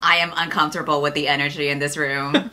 I am uncomfortable with the energy in this room.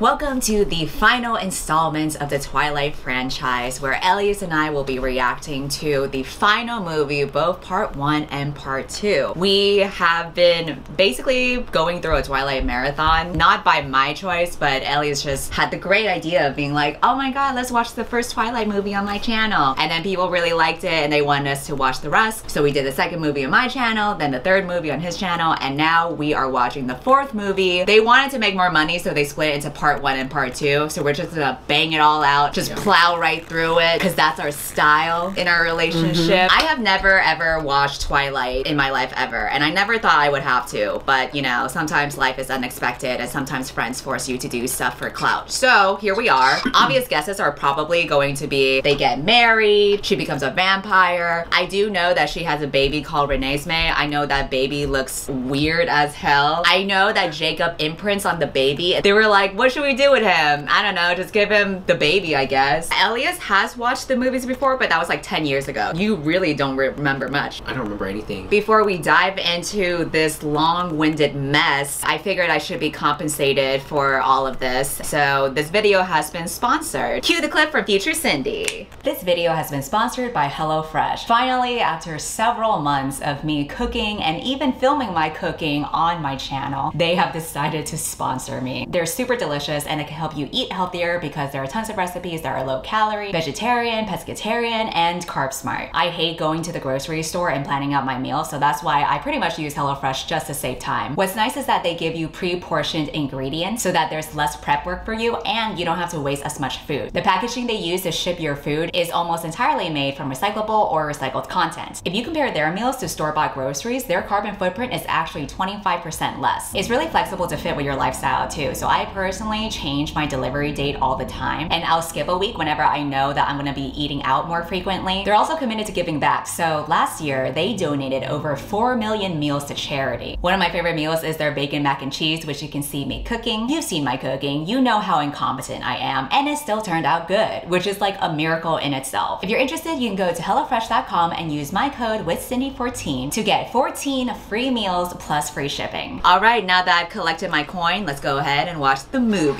Welcome to the final installment of the Twilight franchise, where Elias and I will be reacting to the final movie, both part one and part two. We have been basically going through a Twilight marathon, not by my choice, but Elias just had the great idea of being like, oh my god, let's watch the first Twilight movie on my channel. And then people really liked it and they wanted us to watch the rest. So we did the second movie on my channel, then the third movie on his channel, and now we are watching the fourth movie. They wanted to make more money, so they split it into part one and part two, so we're just gonna bang it all out, just plow right through it, because that's our style in our relationship. I have never ever watched Twilight in my life ever, and I never thought I would have to, but you know, sometimes life is unexpected and sometimes friends force you to do stuff for clout. So here we are. Obvious guesses are probably going to be they get married, she becomes a vampire. I do know that she has a baby called Renesmee. I know that baby looks weird as hell. I know that Jacob imprints on the baby. They were like, what should we do with him? I don't know, just give him the baby, I guess. Elias has watched the movies before, but that was like 10 years ago. You really don't remember much. I don't remember anything. Before we dive into this long-winded mess, I figured I should be compensated for all of this. So this video has been sponsored. Cue the clip from Future Cindy. This video has been sponsored by HelloFresh. Finally, after several months of me cooking and even filming my cooking on my channel, they have decided to sponsor me. They're super delicious, and it can help you eat healthier because there are tons of recipes that are low-calorie, vegetarian, pescatarian, and carb-smart. I hate going to the grocery store and planning out my meal, so that's why I pretty much use HelloFresh just to save time. What's nice is that they give you pre-portioned ingredients so that there's less prep work for you and you don't have to waste as much food. The packaging they use to ship your food is almost entirely made from recyclable or recycled content. If you compare their meals to store-bought groceries, their carbon footprint is actually 25% less. It's really flexible to fit with your lifestyle too, so I personally change my delivery date all the time, and I'll skip a week whenever I know that I'm gonna be eating out more frequently. They're also committed to giving back, so last year they donated over 4 million meals to charity. One of my favorite meals is their bacon mac and cheese, which you can see me cooking. You've seen my cooking, you know how incompetent I am, and it still turned out good, which is like a miracle in itself. If you're interested, you can go to HelloFresh.com and use my code WITHCINDY14 to get 14 free meals plus free shipping. All right, now that I've collected my coin, let's go ahead and watch the movie.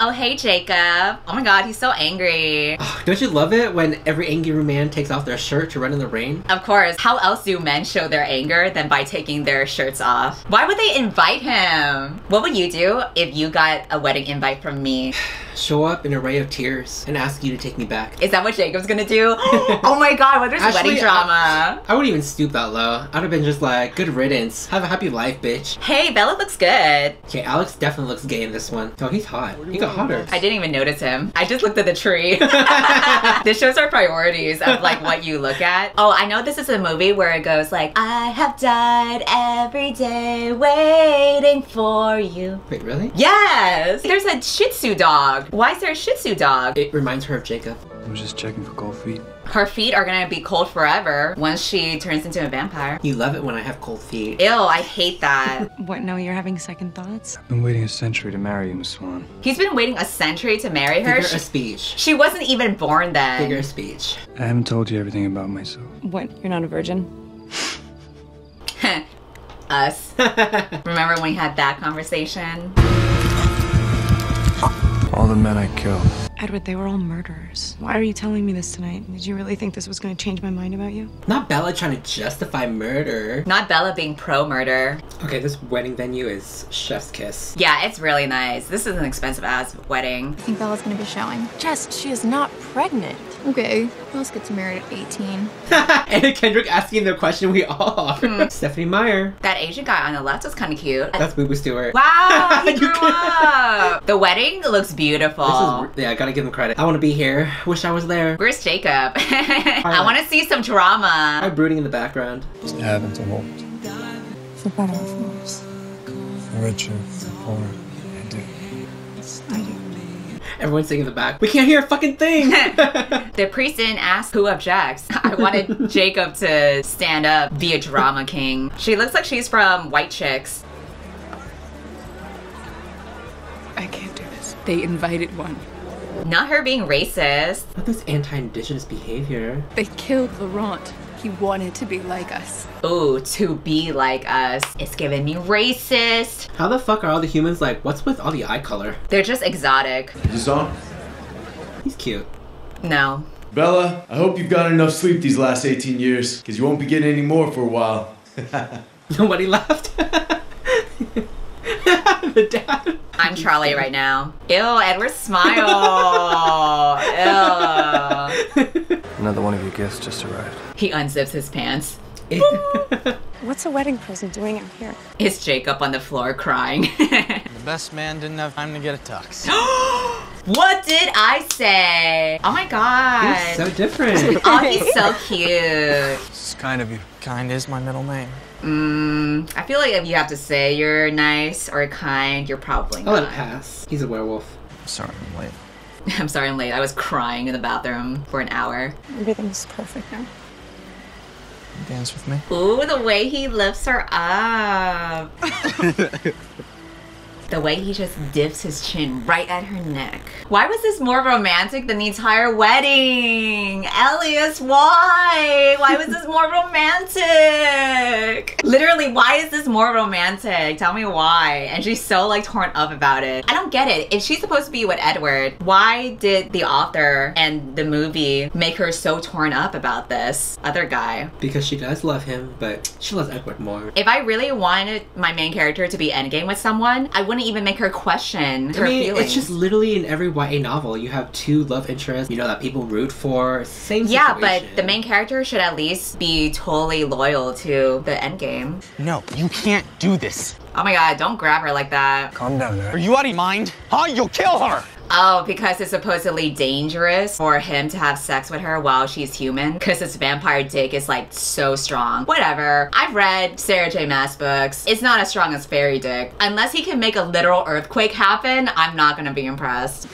Oh, hey, Jacob. Oh my god, he's so angry. Oh, don't you love it when every angry man takes off their shirt to run in the rain? Of course. How else do men show their anger than by taking their shirts off? Why would they invite him? What would you do if you got a wedding invite from me? Show up in a ray of tears and ask you to take me back. Is that what Jacob's gonna do? Oh my god, what is wedding drama? I wouldn't even stoop that low. I'd have been just like, good riddance. Have a happy life, bitch. Hey, Bella looks good. Okay, Alex definitely looks gay in this one. Oh, he's hot. He got hotter. I didn't even notice him. I just looked at the tree. This shows our priorities of like what you look at. Oh, I know this is a movie where it goes like, I have died every day waiting for you. Wait, really? Yes! There's a Shih Tzu dog. Why is there a Shih Tzu dog? It reminds her of Jacob. I was just checking for cold feet. Her feet are gonna be cold forever once she turns into a vampire. You love it when I have cold feet. Ew, I hate that. What, no, you're having second thoughts? I've been waiting a century to marry you, Miss Swan. He's been waiting a century to marry her? Figure of speech. She wasn't even born then. Figure of speech. I haven't told you everything about myself. What, you're not a virgin? Us. Remember when we had that conversation? All the men I killed. Edward, they were all murderers. Why are you telling me this tonight? Did you really think this was gonna change my mind about you? Not Bella trying to justify murder. Not Bella being pro-murder. Okay, this wedding venue is chef's kiss. Yeah, it's really nice. This is an expensive-ass wedding. I think Bella's gonna be showing. Jess, she is not pregnant. Okay, let's get married at 18. And Kendrick asking the question we all are. Stephanie Meyer. That Asian guy on the left was kind of cute. That's Boo Boo Stewart. Wow, he grew up. The wedding looks beautiful. This is, yeah, I gotta give him credit. I want to be here. Wish I was there. Where's Jacob? I want to see some drama. I'm brooding in the background. Just happen to hold. For better or for worse. For richer, for poorer, I do. I do. Everyone's singing in the back. We can't hear a fucking thing! The priest didn't ask who objects. I wanted Jacob to stand up, be a drama king. She looks like she's from White Chicks. I can't do this. They invited one. Not her being racist. Not this anti-indigenous behavior. They killed Laurent. He wanted to be like us. Ooh, to be like us. It's giving me racist. How the fuck are all the humans like, what's with all the eye color? They're just exotic. Is this on? He's cute. No. Bella, I hope you've gotten enough sleep these last 18 years, because you won't be getting any more for a while. Nobody laughed. The dad. I'm Charlie right now. Ew, Edward, smile. Ew. Another one of your gifts just arrived. He unzips his pants. What's a wedding present doing out here? It's Jacob on the floor crying. The best man didn't have time to get a tux. What did I say? Oh my god. He's so different. Oh, he's so cute. It's kind of you. Kind is my middle name. I feel like if you have to say you're nice or kind, you're probably not. I'll let it pass. He's a werewolf. I'm sorry I'm late. I'm sorry I'm late. I was crying in the bathroom for an hour. Everything's perfect now. Dance with me. Ooh, the way he lifts her up. The way he just dips his chin right at her neck. Why was this more romantic than the entire wedding? Elias, why? Why was this more romantic? Literally, why is this more romantic? Tell me why. And she's so like torn up about it. I don't get it. If she's supposed to be with Edward, why did the author and the movie make her so torn up about this other guy? Because she does love him, but she loves Edward more. If I really wanted my main character to be endgame with someone, I wouldn't even make her question her feelings. It's just literally in every YA novel, you have two love interests, you know, that people root for. Same situation. Yeah, but the main character should at least be totally loyal to the endgame. No, you can't do this. Oh my god, don't grab her like that. Calm down there. Are you out of your mind? Huh? You'll kill her! Oh, because it's supposedly dangerous for him to have sex with her while she's human? Because this vampire dick is like so strong. Whatever. I've read Sarah J Maas books. It's not as strong as fairy dick. Unless he can make a literal earthquake happen, I'm not gonna be impressed.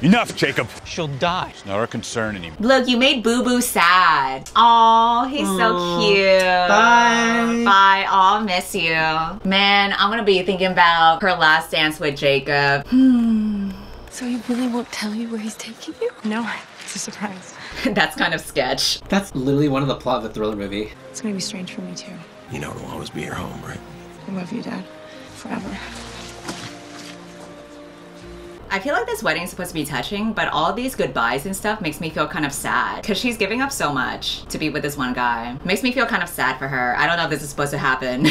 Enough, Jacob. She'll die. It's not our concern anymore. Look, you made Boo Boo sad. Aw, he's so cute. Bye. Bye. Aw, miss you. Man, I'm gonna be thinking about her last dance with Jacob. So he really won't tell you where he's taking you? No, it's a surprise. That's kind of sketch. That's literally one of the plot of the thriller movie. It's gonna be strange for me too. You know it'll always be your home, right? I love you, Dad. Forever. I feel like this wedding is supposed to be touching, but all these goodbyes and stuff makes me feel kind of sad because she's giving up so much to be with this one guy. Makes me feel kind of sad for her. I don't know if this is supposed to happen.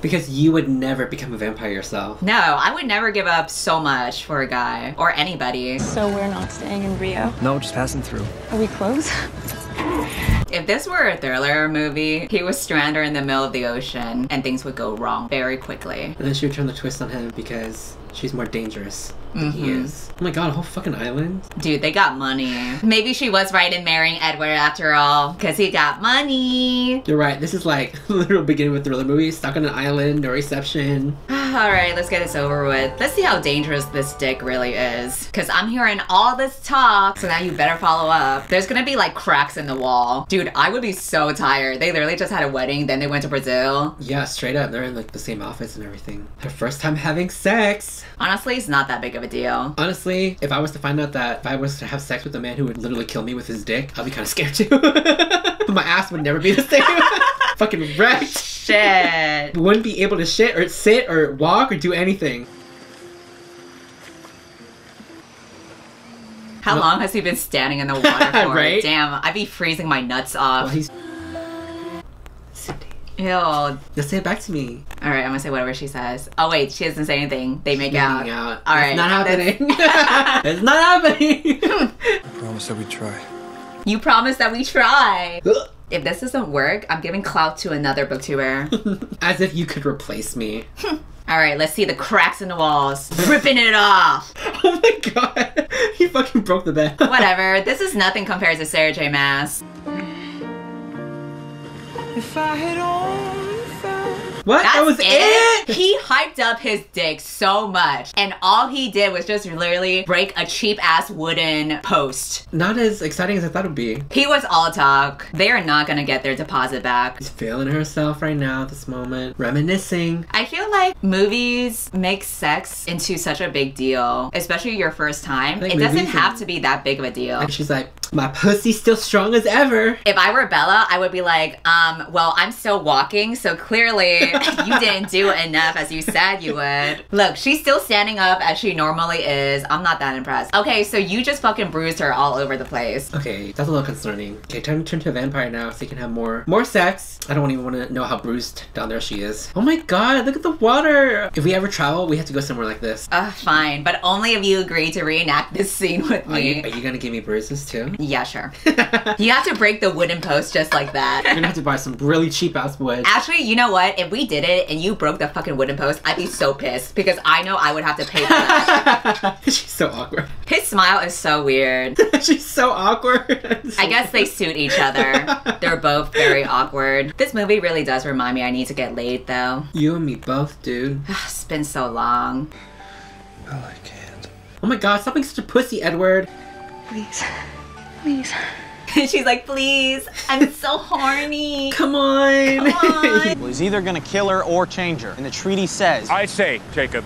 Because you would never become a vampire yourself. No, I would never give up so much for a guy or anybody. So we're not staying in Rio? No, just passing through. Are we close? If this were a thriller movie, he would strand her in the middle of the ocean and things would go wrong very quickly. And then she would turn the twist on him because she's more dangerous than he is. Oh my god, a whole fucking island? Dude, they got money. Maybe she was right in marrying Edward after all, because he got money. You're right, this is like literal beginning with thriller movie, stuck on an island, no reception. Alright, let's get this over with. Let's see how dangerous this dick really is. Because I'm hearing all this talk, so now you better follow up. There's gonna be like cracks in the wall. Dude, I would be so tired. They literally just had a wedding, then they went to Brazil. Yeah, straight up. They're in like the same outfits and everything. Her first time having sex. Honestly, it's not that big of a deal. Honestly, if I was to find out that if I was to have sex with a man who would literally kill me with his dick, I'd be kind of scared too. My ass would never be the same. Fucking wrecked. Shit. Wouldn't be able to shit or sit or walk or do anything. How long has he been standing in the water for? Right? Damn, I'd be freezing my nuts off. Well, he's... Ew. Just say it back to me. Alright, I'm gonna say whatever she says. Oh wait, she doesn't say anything. They make out. Alright. It's not happening. It's not happening. I promise that we try. You promise that we try. If this doesn't work, I'm giving clout to another booktuber. As if you could replace me. Alright, let's see the cracks in the walls. Ripping it off! Oh my god. He fucking broke the bed. Whatever. This is nothing compared to Sarah J Maas. If I had only found... What? That was it? He hyped up his dick so much. And all he did was just literally break a cheap-ass wooden post. Not as exciting as I thought it would be. He was all talk. They are not gonna get their deposit back. She's feeling herself right now at this moment. Reminiscing. I feel like movies make sex into such a big deal. Especially your first time. It doesn't have to be that big of a deal. And she's like... My pussy's still strong as ever. If I were Bella, I would be like, well, I'm still walking, so clearly you didn't do enough as you said you would. Look, she's still standing up as she normally is. I'm not that impressed. Okay, so you just fucking bruised her all over the place. Okay, that's a little concerning. Okay, time to turn to a vampire now so you can have more sex. I don't even want to know how bruised down there she is. Oh my god, look at the water. If we ever travel, we have to go somewhere like this. Fine, but only if you agree to reenact this scene with me. Are you gonna give me bruises too? Yeah, sure. You have to break the wooden post just like that. You're gonna have to buy some really cheap ass wood. Actually, you know what? If we did it and you broke the fucking wooden post, I'd be so pissed because I know I would have to pay for that. She's so awkward. His smile is so weird. She's so awkward. I guess they suit each other. They're both very awkward. This movie really does remind me I need to get laid though. You and me both, dude. It's been so long. Oh, I can't. Oh my god, stop being such a pussy, Edward. Please. Please. She's like, please, I'm so horny. Come on. Come on. Well, he's either gonna kill her or change her. And the treaty says... I say, Jacob.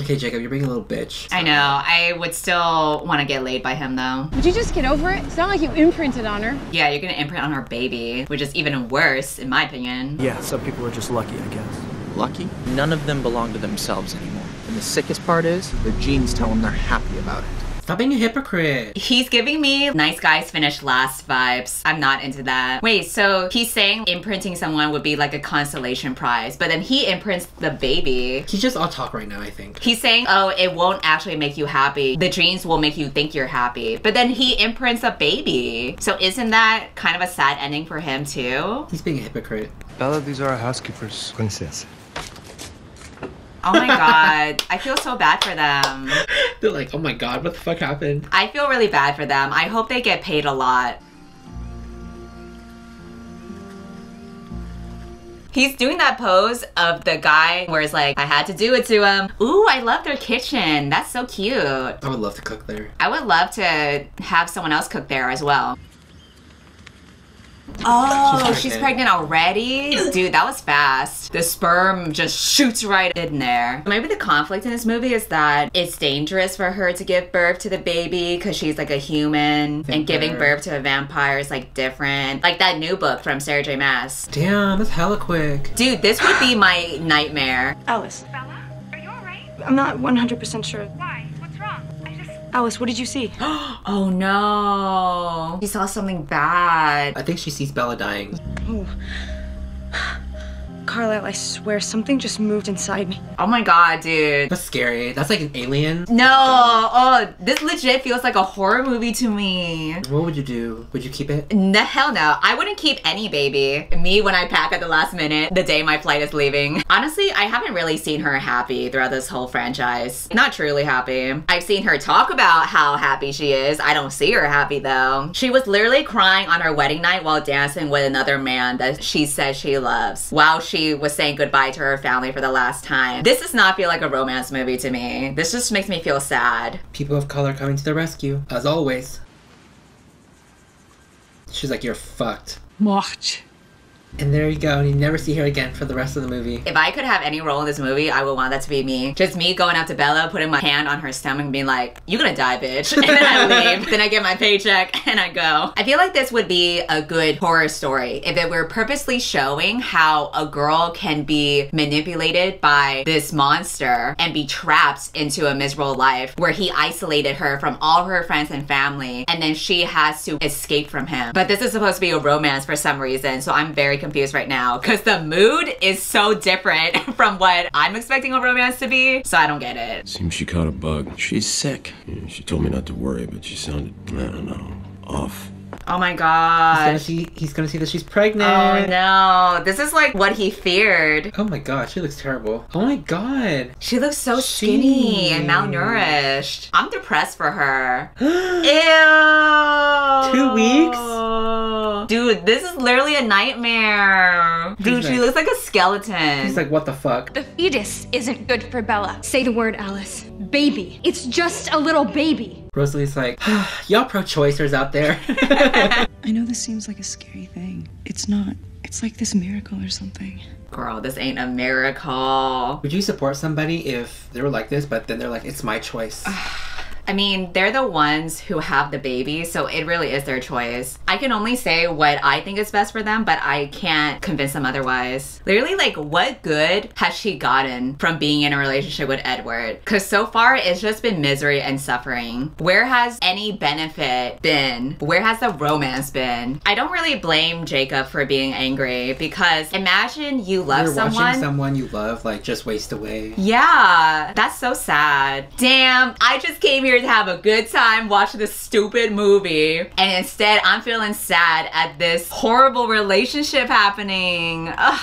Okay, Jacob, you're being a little bitch. I know. I would still want to get laid by him, though. Would you just get over it? It's not like you imprinted on her. Yeah, you're gonna imprint on her baby, which is even worse, in my opinion. Yeah, some people are just lucky, I guess. Lucky? None of them belong to themselves anymore. And the sickest part is, their genes tell them they're happy about it. Stop being a hypocrite. He's giving me nice guys finish last vibes. I'm not into that. Wait, so he's saying imprinting someone would be like a consolation prize, but then he imprints the baby. He's just all talk right now, I think. He's saying, oh, it won't actually make you happy. The genes will make you think you're happy, but then he imprints a baby. So isn't that kind of a sad ending for him too? He's being a hypocrite. Bella, these are our housekeepers. Princess. Oh my god, I feel so bad for them. They're like, oh my god, what the fuck happened? I feel really bad for them. I hope they get paid a lot. He's doing that pose of the guy where it's like, I had to do it to him. Ooh, I love their kitchen. That's so cute. I would love to cook there. I would love to have someone else cook there as well. Oh, she's pregnant already? Dude, that was fast. The sperm just shoots right in there. Maybe the conflict in this movie is that it's dangerous for her to give birth to the baby because she's like a human and giving birth to a vampire is like different. Like that new book from Sarah J Maas. Damn, that's hella quick. Dude, this would be my nightmare. Alice. Bella, are you alright? I'm not 100% sure. Why? What's wrong? Alice, what did you see? Oh no. She saw something bad. I think she sees Bella dying. Oh. Carlisle, I swear something just moved inside me. Oh my god, dude. That's scary. That's like an alien. No. Oh, this legit feels like a horror movie to me. What would you do? Would you keep it? No, hell no. I wouldn't keep any baby. Me when I pack at the last minute, the day my flight is leaving. Honestly, I haven't really seen her happy throughout this whole franchise. Not truly happy. I've seen her talk about how happy she is. I don't see her happy though. She was literally crying on her wedding night while dancing with another man that she says she loves. Wow, she was saying goodbye to her family for the last time. This does not feel like a romance movie to me. This just makes me feel sad. People of color coming to the rescue, as always. She's like, you're fucked. Mort. And there you go, and you never see her again for the rest of the movie. If I could have any role in this movie, I would want that to be me. Just me going up to Bella, putting my hand on her stomach and being like, you're gonna die, bitch. And then I leave. Then I get my paycheck and I go. I feel like this would be a good horror story if it were purposely showing how a girl can be manipulated by this monster and be trapped into a miserable life where he isolated her from all her friends and family, and then she has to escape from him. But this is supposed to be a romance for some reason, so I'm very confused right now because the mood is so different from what I'm expecting a romance to be, so I don't get it. Seems she caught a bug. She's sick. Yeah, she told me not to worry, but she sounded, I don't know, off. Oh my gosh. He's gonna see that she's pregnant. Oh no. This is like what he feared. Oh my gosh, she looks terrible. Oh my god. She looks so skinny and malnourished. I'm depressed for her. Ew. 2 weeks? Dude, this is literally a nightmare. Dude, she looks like a skeleton. He's like, what the fuck? The fetus isn't good for Bella. Say the word, Alice. Baby. It's just a little baby. Rosalie's like, y'all pro-choicers out there. I know this seems like a scary thing. It's not. It's like this miracle or something. Girl, this ain't a miracle. Would you support somebody if they were like this, but then they're like, it's my choice? I mean, they're the ones who have the baby, so it really is their choice. I can only say what I think is best for them, but I can't convince them otherwise. Literally, like, what good has she gotten from being in a relationship with Edward? Because so far, it's just been misery and suffering. Where has any benefit been? Where has the romance been? I don't really blame Jacob for being angry, because imagine you love someone. You're watching someone you love, like, just waste away. Yeah, that's so sad. Damn, I just came here to have a good time watching this stupid movie, and instead I'm feeling sad at this horrible relationship happening. Ugh.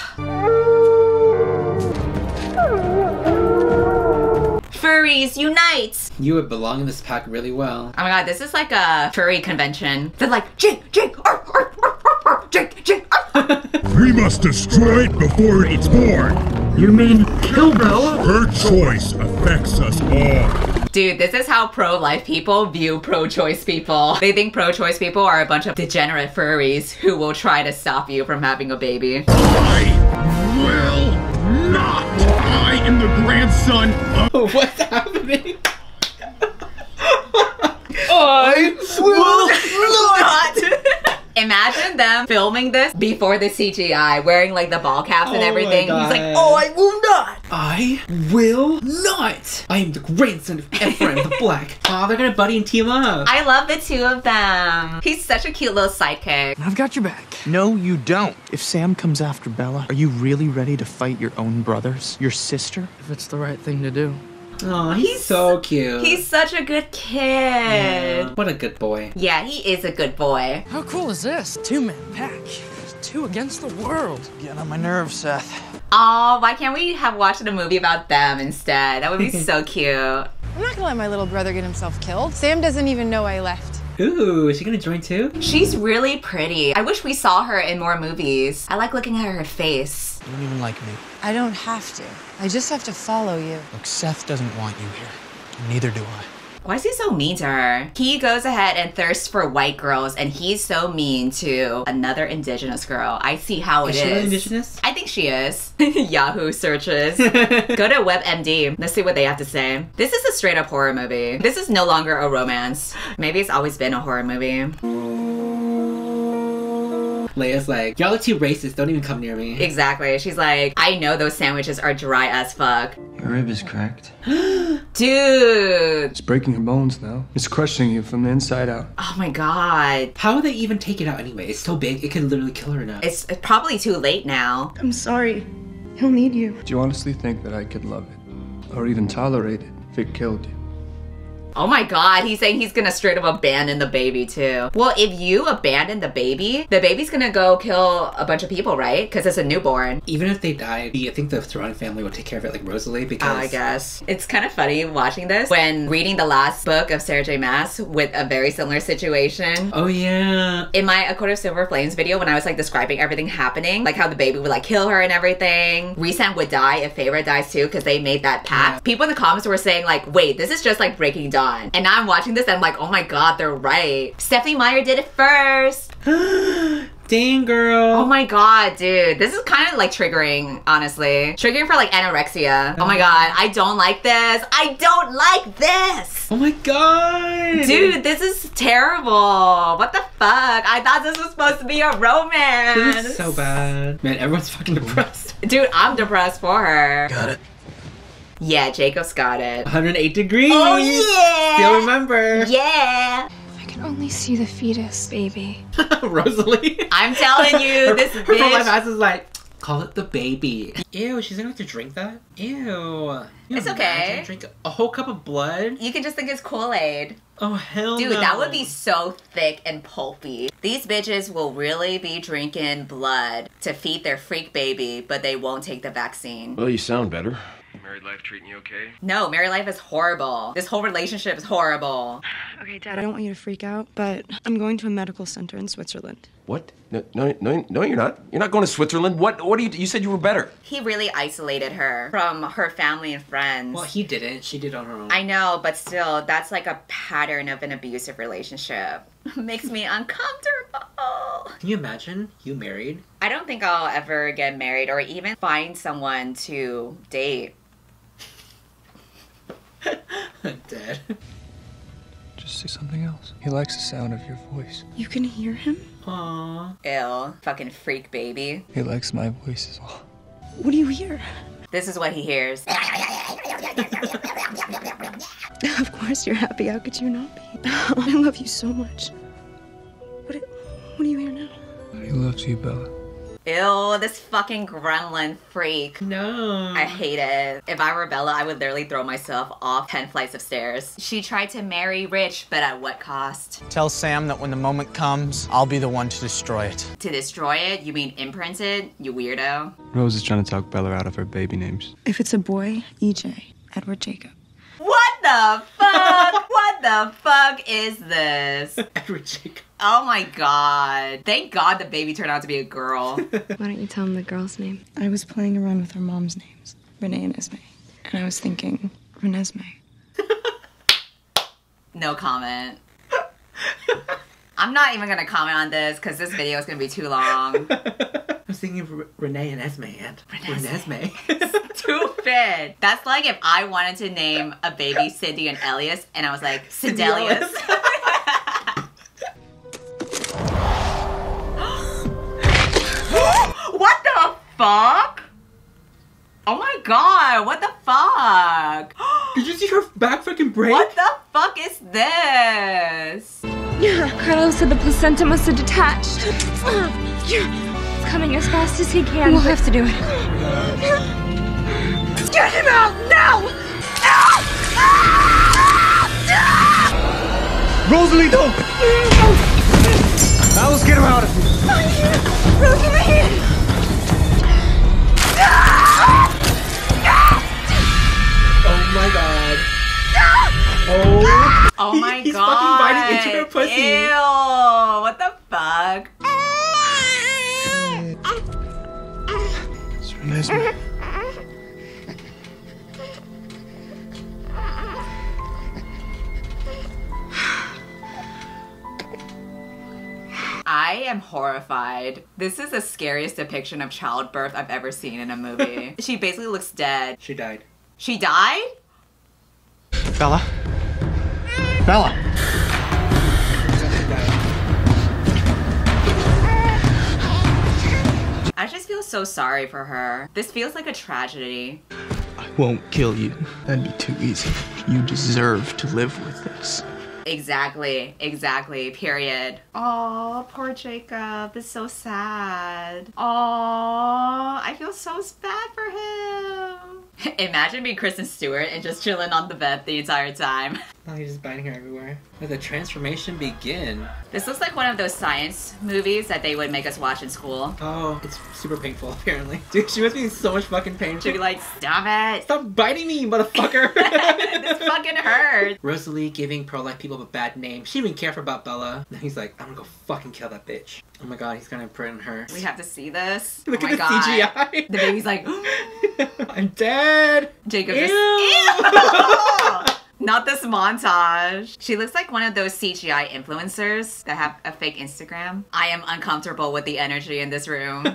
Furries unite! You would belong in this pack really well. Oh my god, this is like a furry convention. They're like, Jake, arf, arf, arf, arf, arf, Jake, arf. We must destroy it before it's born. You mean kill Bella? Her choice affects us all. Dude, this is how pro-life people view pro-choice people. They think pro-choice people are a bunch of degenerate furries who will try to stop you from having a baby. I will not! I am the grandson of... What's happening? I will not! Imagine them filming this before the CGI, wearing like the ball caps and everything. He's like, oh, I will not! I will not! I am the grandson of Ephraim the Black. Aw, they're gonna buddy and team up. I love the two of them. He's such a cute little sidekick. I've got your back. No, you don't. If Sam comes after Bella, are you really ready to fight your own brothers? Your sister? If it's the right thing to do. Oh, he's so cute. He's such a good kid. Yeah, what a good boy. Yeah, he is a good boy. How cool is this? Two-man pack. Two against the world. Getting on my nerves, Seth. Oh, why can't we have watched a movie about them instead? That would be so cute. I'm not gonna let my little brother get himself killed. Sam doesn't even know I left. Ooh, is she gonna join too? She's really pretty. I wish we saw her in more movies. I like looking at her face. You don't even like me. I don't have to. I just have to follow you. Look, Seth doesn't want you here. Neither do I. Why is he so mean to her? He goes ahead and thirsts for white girls, and he's so mean to another indigenous girl. I see how it is. Is she indigenous? I think she is. Yahoo searches. Go to WebMD. Let's see what they have to say. This is a straight up horror movie. This is no longer a romance. Maybe it's always been a horror movie. Leia's like, y'all are too racist, don't even come near me. Exactly, she's like, I know those sandwiches are dry as fuck. Your rib is cracked. Dude! It's breaking your bones now. It's crushing you from the inside out. Oh my god. How would they even take it out anyway? It's so big, it could literally kill her now. It's probably too late now. I'm sorry, he'll need you. Do you honestly think that I could love it? Or even tolerate it if it killed you? Oh my god, he's saying he's gonna straight up abandon the baby too. Well, if you abandon the baby's gonna go kill a bunch of people, right? Because it's a newborn. Even if they die, I think the Throne family will take care of it, like Rosalie, because... Oh, I guess. It's kind of funny watching this when reading the last book of Sarah J Maas with a very similar situation. Oh yeah. In my A Court of Silver Flames video, when I was like describing everything happening, like how the baby would like kill her and everything. Rhysand would die if Feyre dies too, because they made that pact. Yeah. People in the comments were saying like, wait, this is just like Breaking Dawn. And now I'm watching this and I'm like, oh my god, they're right. Stephanie Meyer did it first. Dang, girl. Oh my god, dude. This is kind of like triggering, honestly. Triggering for like anorexia. Oh my god, I don't like this. I don't like this. Oh my god. Dude, this is terrible. What the fuck? I thought this was supposed to be a romance. This is so bad. Man, everyone's fucking depressed. Dude, I'm depressed for her. Got it. Yeah, Jacob's got it. 108 degrees! Oh yeah! Still remember. Yeah! If I could only see the fetus, baby. Rosalie? I'm telling you, this bitch. Her ass is like, call it the baby. Ew, she's gonna have to drink that? Ew. It's okay. Drink a whole cup of blood? You can just think it's Kool-Aid. Oh hell no. Dude, that would be so thick and pulpy. These bitches will really be drinking blood to feed their freak baby, but they won't take the vaccine. Well, you sound better. Married life treating you okay? No, married life is horrible. This whole relationship is horrible. Okay, Dad, I don't want you to freak out, but I'm going to a medical center in Switzerland. What? No, you're not. You're not going to Switzerland. What do you do? You said you were better. He really isolated her from her family and friends. Well, he didn't. She did on her own. I know, but still, that's like a pattern of an abusive relationship. Makes me uncomfortable. Can you imagine you married? I don't think I'll ever get married or even find someone to date. I'm dead. just do something else. He likes the sound of your voice. You can hear him? Aww. Ew. Fucking freak baby. He likes my voice as well. What do you hear? This is what he hears. Of course you're happy. How could you not be? I love you so much. What do you hear now? He loves you, Bella. Ew, this fucking gremlin freak. No. I hate it. If I were Bella, I would literally throw myself off 10 flights of stairs. She tried to marry rich, but at what cost? Tell Sam that when the moment comes, I'll be the one to destroy it. To destroy it? You mean imprint it? You weirdo. Rose is trying to talk Bella out of her baby names. If it's a boy, EJ, Edward Jacob. What the fuck? What the fuck is this? Edward Jacob. Oh my god. Thank god the baby turned out to be a girl. Why don't you tell him the girl's name? I was playing around with her mom's names, Renee and Esme. And I was thinking, Renesmee. No comment. I'm not even gonna comment on this because this video is gonna be too long. I was thinking of Renee and Esme and Renesmee. Stupid. That's like if I wanted to name a baby Cindy and Elias and I was like, Sidelius. What the fuck? Oh my god, what the fuck? Did you see her back fucking break? What the fuck is this? Yeah, Carlos said the placenta must have detached. It's coming as fast as he can. We'll have to do it. Get him out now! No! Rosalie, don't! Now let's get him out of here. Rosalie! Oh my god. Oh, oh my he's god. He's fucking biting into her pussy. Ew, what the fuck? It's Renesmee. I am horrified. This is the scariest depiction of childbirth I've ever seen in a movie. She basically looks dead. She died. She died? Bella? Bella! I just feel so sorry for her. This feels like a tragedy. I won't kill you. That'd be too easy. You deserve to live with this. Exactly. Exactly. Period. Oh, poor Jacob. It's so sad. Oh, I feel so bad for him. Imagine being Kristen Stewart and just chilling on the bed the entire time. Oh, he's just biting her everywhere. Let the transformation begin. This looks like one of those science movies that they would make us watch in school. Oh, it's super painful, apparently. Dude, she was being so much fucking pain. She'd be like, stop it. Stop biting me, you motherfucker. This fucking hurts. Rosalie giving pro-life people a bad name. She didn't even care about Bella. Then he's like, I'm gonna go fucking kill that bitch. Oh my god, he's gonna imprint her. We have to see this. Look at the CGI. The baby's like, I'm dead. Jacob just, ew. Not this montage. She looks like one of those CGI influencers that have a fake Instagram. I am uncomfortable with the energy in this room.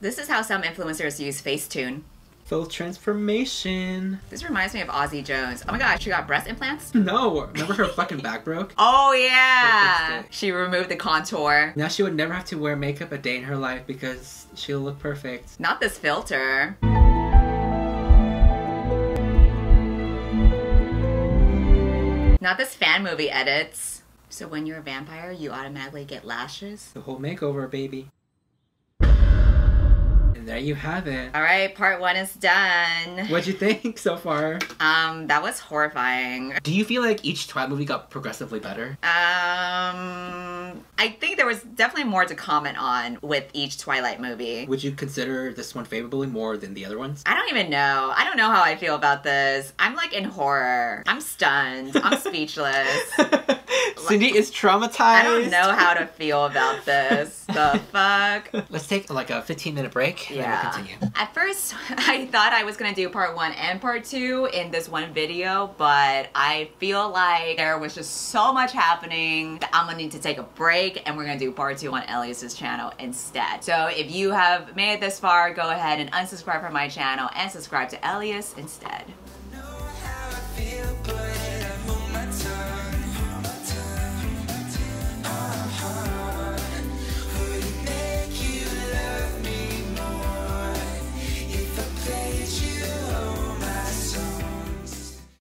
This is how some influencers use Facetune. Full transformation. This reminds me of Ozzy Jones. Oh my god, she got breast implants? No, remember her fucking back broke? Oh yeah. She removed the contour. Now she would never have to wear makeup a day in her life because she'll look perfect. Not this filter. Not this fan movie edits. So when you're a vampire, you automatically get lashes? The whole makeover, baby. There you have it. All right, part one is done. What'd you think so far? That was horrifying. Do you feel like each Twilight movie got progressively better? I think there was definitely more to comment on with each Twilight movie. Would you consider this one favorably more than the other ones? I don't even know. I don't know how I feel about this. I'm like in horror. I'm stunned. I'm speechless. Cindy is traumatized. I don't know how to feel about this. The fuck? Let's take like a 15-minute break. Yeah. And we'll continue. At first, I thought I was going to do part 1 and part 2 in this one video, but I feel like there was just so much happening that I'm going to need to take a break, and we're going to do part 2 on Elias's channel instead. So if you have made it this far, go ahead and unsubscribe from my channel and subscribe to Elias instead.